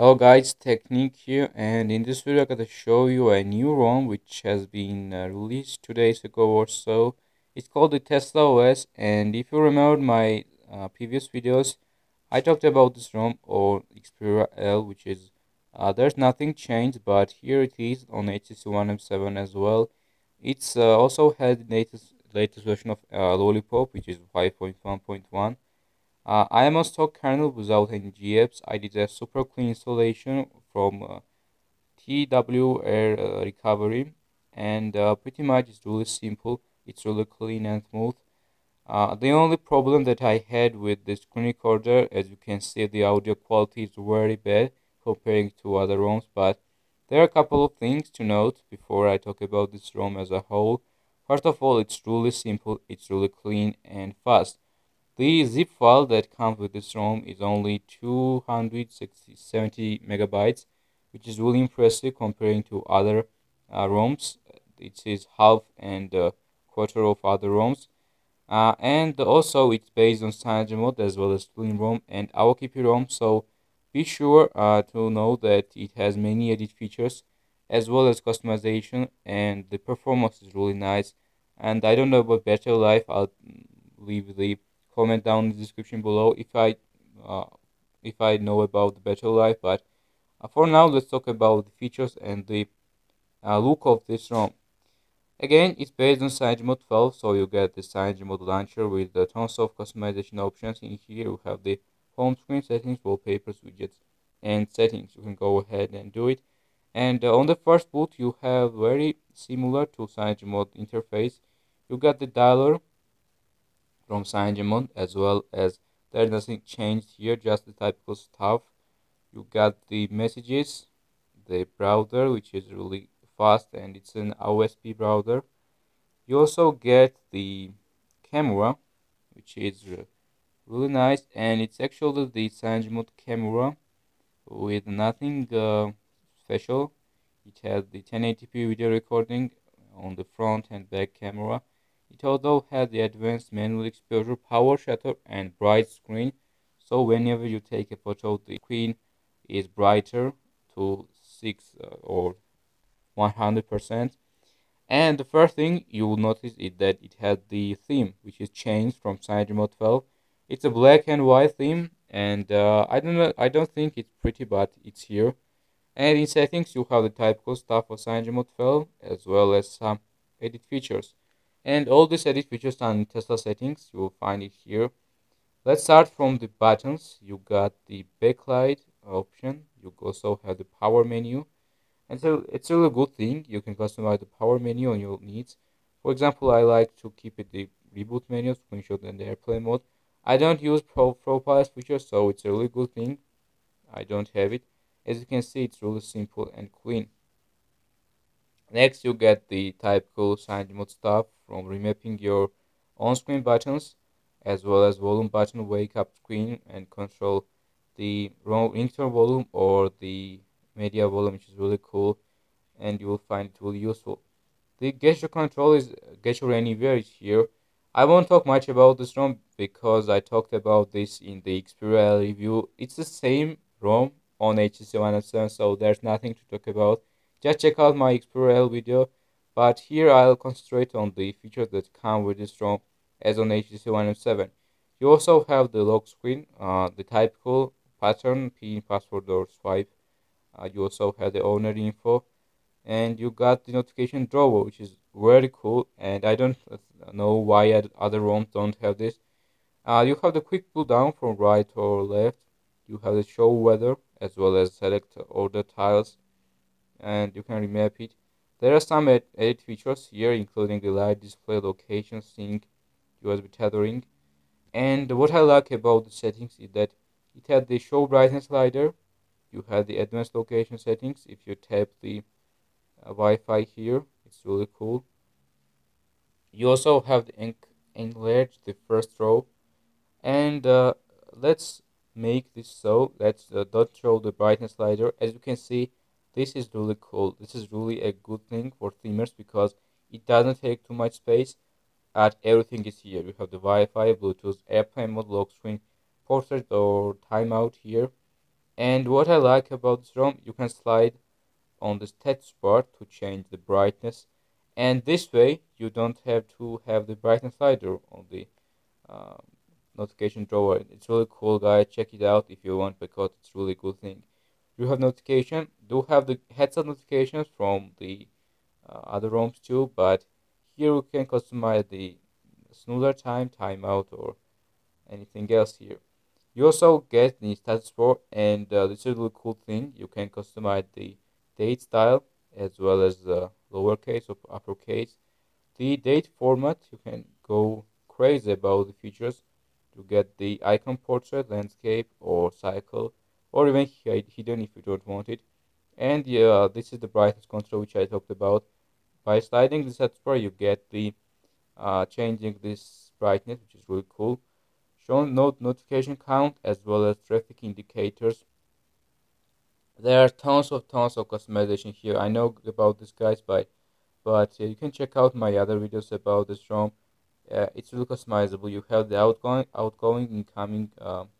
Hello guys, Technique here, and in this video I'm going to show you a new ROM which has been released 2 days ago or so. It's called the Tesla OS, and if you remember my previous videos, I talked about this ROM or Xperia L, which is there's nothing changed, but here it is on HTC One M7 as well. It's also had the latest version of Lollipop, which is 5.1.1. I am on stock kernel without any GApps. I did a super clean installation from TWRP recovery, and pretty much it's really simple. It's really clean and smooth. The only problem that I had with the screen recorder, as you can see, the audio quality is very bad comparing to other ROMs, but there are a couple of things to note before I talk about this ROM as a whole. First of all, it's really simple, it's really clean and fast. The zip file that comes with this ROM is only 270 megabytes, which is really impressive comparing to other ROMs. It is half and a quarter of other ROMs. And also it's based on Sangemon as well as Clean ROM and AOKP ROM, so be sure to know that it has many added features as well as customization, and the performance is really nice. And I don't know about battery life. I'll leave the comment down in the description below if I know about the battery life, but for now let's talk about the features and the look of this ROM. Again, it's based on CyanogenMod 12, so you get the CyanogenMod launcher with the tons of customization options. In here you have the home screen settings, wallpapers, widgets and settings. You can go ahead and do it, and on the first boot you have very similar to CyanogenMod interface. You got the dialer from Sangemon as well, as there's nothing changed here, just the typical stuff. You got the messages, the browser, which is really fast and it's an OSP browser. You also get the camera, which is really nice, and it's actually the Sangemon camera with nothing special. It has the 1080p video recording on the front and back camera. It also has the advanced manual exposure, power shutter and bright screen. So whenever you take a photo, the screen is brighter to 6 or 100%. And the first thing you will notice is that it has the theme, which is changed from CyanogenMod 12. It's a black and white theme, and I don't think it's pretty, but it's here. And in settings you have the typical stuff for CyanogenMod 12 as well as some edit features. And all these edit features are in Tesla settings, you will find it here. Let's start from the buttons. You got the backlight option, you also have the power menu, and so it's a really good thing. You can customize the power menu on your needs. For example, I like to keep it the reboot menu, screenshot and the airplane mode. I don't use profiles feature, so it's a really good thing I don't have it. As you can see, it's really simple and clean. Next, you get the typical CyanogenMod stuff, from remapping your on-screen buttons as well as volume button, wake up screen, and control the ROM internal volume or the media volume, which is really cool, and you will find it really useful. The gesture control is gesture anywhere is here. I won't talk much about this ROM because I talked about this in the Xperia L review. It's the same ROM on HTC One M7, so there's nothing to talk about. Just check out my Xperia L video, but here I'll concentrate on the features that come with this ROM as on HTC One M7. You also have the lock screen, the typical pattern, PIN, password or swipe. You also have the owner info, and you got the notification drawer, which is very cool, and I don't know why other ROMs don't have this. You have the quick pull down from right or left. You have the show weather as well as select order tiles, and you can remap it. There are some edit features here, including the live display, location sync, USB tethering. And what I like about the settings is that it has the show brightness slider. You have the advanced location settings. If you tap the Wi-Fi here, it's really cool. You also have the enlarge the first row, and let's make this so. Let's not show the brightness slider. As you can see, this is really cool. This is really a good thing for themers because it doesn't take too much space, and everything is here. You have the Wi-Fi, Bluetooth, airplane mode, lock screen, portrait or timeout here. And what I like about this ROM, you can slide on the status bar to change the brightness, and this way you don't have to have the brightness slider on the notification drawer. It's really cool, guys. Check it out if you want, because it's really good thing. You have notification, do have the headset notifications from the other ROMs too, but here you can customize the snoozer time, timeout, or anything else here. You also get the status bar, and this is a really cool thing. You can customize the date style as well as the lowercase or uppercase. The date format, you can go crazy about the features. You get the icon portrait, landscape, or cycle, or even hidden if you don't want it. And yeah, this is the brightness control which I talked about. By sliding the status bar, you get the changing this brightness, which is really cool. Show notification count as well as traffic indicators. There are tons of customization here. I know about this, guys, but you can check out my other videos about this ROM. It's really customizable. You have the outgoing, incoming style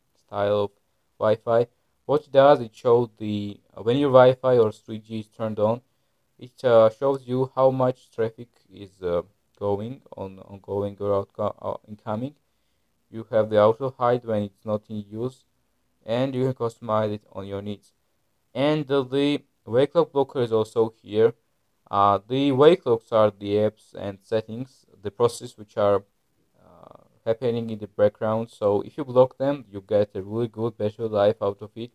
of Wi-Fi. What it does, it shows the when your Wi-Fi or 3G is turned on, it shows you how much traffic is going on, ongoing or incoming. You have the auto hide when it's not in use, and you can customize it on your needs. And the wake lock blocker is also here. The wake locks are the apps and settings, the processes which are happening in the background. So if you block them, you get a really good battery life out of it.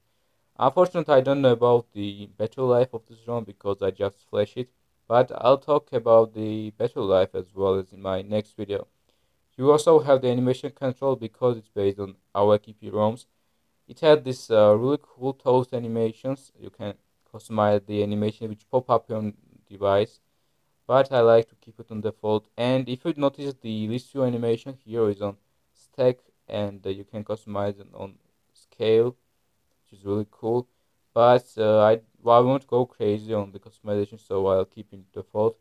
Unfortunately, I don't know about the battery life of this ROM because I just flashed it, but I'll talk about the battery life as well as in my next video. You also have the animation control because it's based on AOKP ROMs. It had this really cool toast animations. You can customize the animation which pop up on device, but I like to keep it on default. And if you notice, the list view animation here is on stack, and you can customize it on scale, which is really cool. But I won't go crazy on the customization, so I'll keep it default.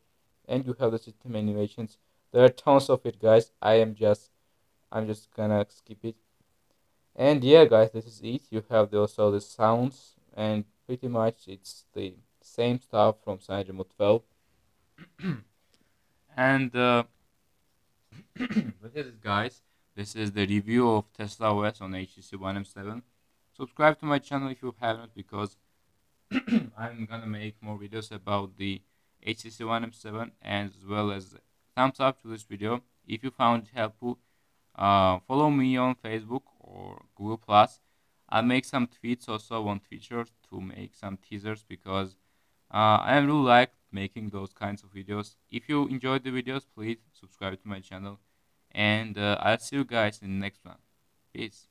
And you have the system animations. There are tons of it, guys. I'm just gonna skip it. And yeah, guys, this is it. You have also the sounds, and pretty much it's the same stuff from Sangemon 12. And look at this, guys. This is the review of Tesla OS on HTC One M7. Subscribe to my channel if you haven't, because I'm gonna make more videos about the HTC One M7, as well as thumbs up to this video if you found it helpful. Follow me on Facebook or Google+. I'll make some tweets also on Twitter to make some teasers, because I really like making those kinds of videos. If you enjoyed the videos, please subscribe to my channel, and I'll see you guys in the next one. Peace.